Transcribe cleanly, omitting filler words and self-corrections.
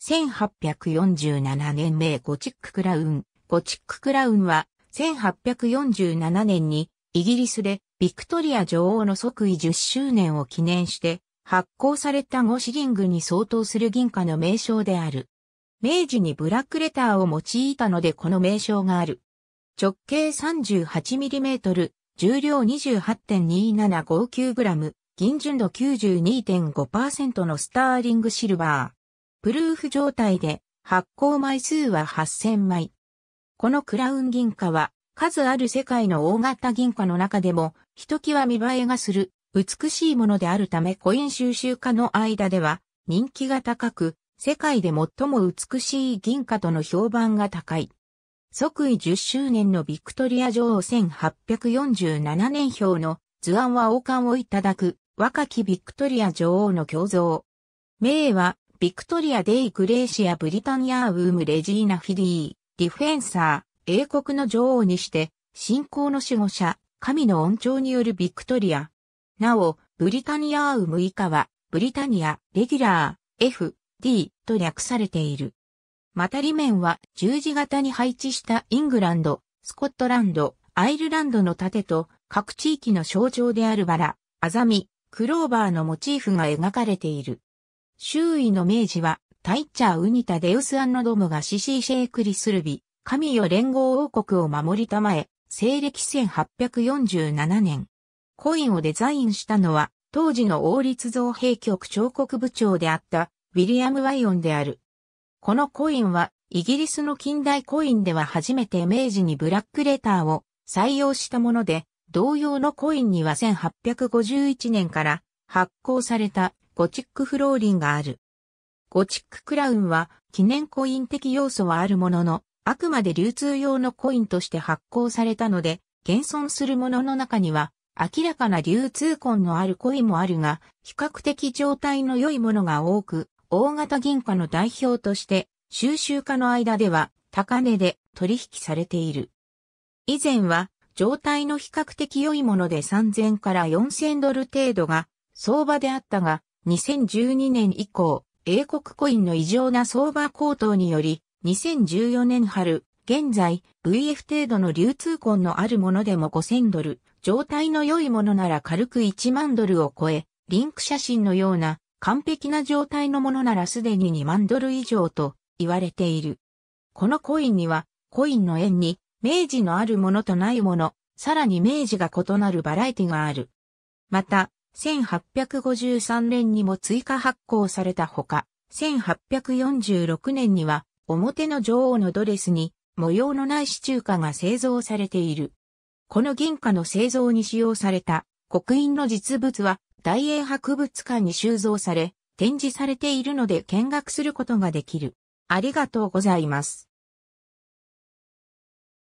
1847年名ゴチッククラウン。ゴチッククラウンは1847年にイギリスでビクトリア女王の即位10周年を記念して発行された5シリングに相当する銀貨の名称である。明治にブラックレターを用いたのでこの名称がある。直径 38mm、重量 28.2759g、銀純度 92.5% のスターリングシルバー。プルーフ状態で発行枚数は8000枚。このクラウン銀貨は数ある世界の大型銀貨の中でもひときわ見栄えがする美しいものであるためコイン収集家の間では人気が高く、世界で最も美しい銀貨との評判が高い。即位10周年のビクトリア女王1847年表の図案は王冠をいただく若きビクトリア女王の胸像。銘はビクトリア・デイ・グレーシア・ブリタニア・ウーム・レジーナ・フィディー、ディフェンサー、英国の女王にして、信仰の守護者、神の恩寵によるビクトリア。なお、ブリタニア・ウーム以下は、ブリタニア・レギュラー、F、D と略されている。また裏面は十字型に配置したイングランド、スコットランド、アイルランドの盾と各地域の象徴であるバラ、アザミ、クローバーのモチーフが描かれている。周囲の明治はタイッチャーウニタデウスアンノドムがシシシェイクリスルビ、神よ連合王国を守りたまえ、西暦1847年。コインをデザインしたのは当時の王立造幣局彫刻部長であった。ウィリアム・ワイオンである。このコインは、イギリスの近代コインでは初めて明治にブラックレターを採用したもので、同様のコインには1851年から発行されたゴチックフローリンがある。ゴチッククラウンは記念コイン的要素はあるものの、あくまで流通用のコインとして発行されたので、現存するものの中には、明らかな流通痕のあるコインもあるが、比較的状態の良いものが多く、大型銀貨の代表として、収集家の間では高値で取引されている。以前は、状態の比較的良いもので3000から4000ドル程度が相場であったが、2012年以降、英国コインの異常な相場高騰により、2014年春、現在、VF 程度の流通痕のあるものでも5000ドル、状態の良いものなら軽く1万ドルを超え、リンク写真のような、完璧な状態のものならすでに2万ドル以上と言われている。このコインには、コインの円に、明治のあるものとないもの、さらに明治が異なるバラエティがある。また、1853年にも追加発行されたほか、1846年には、表の女王のドレスに、模様のない刺繍花が製造されている。この銀貨の製造に使用された、刻印の実物は、大英博物館に収蔵され、展示されているので見学することができる。ありがとうございます。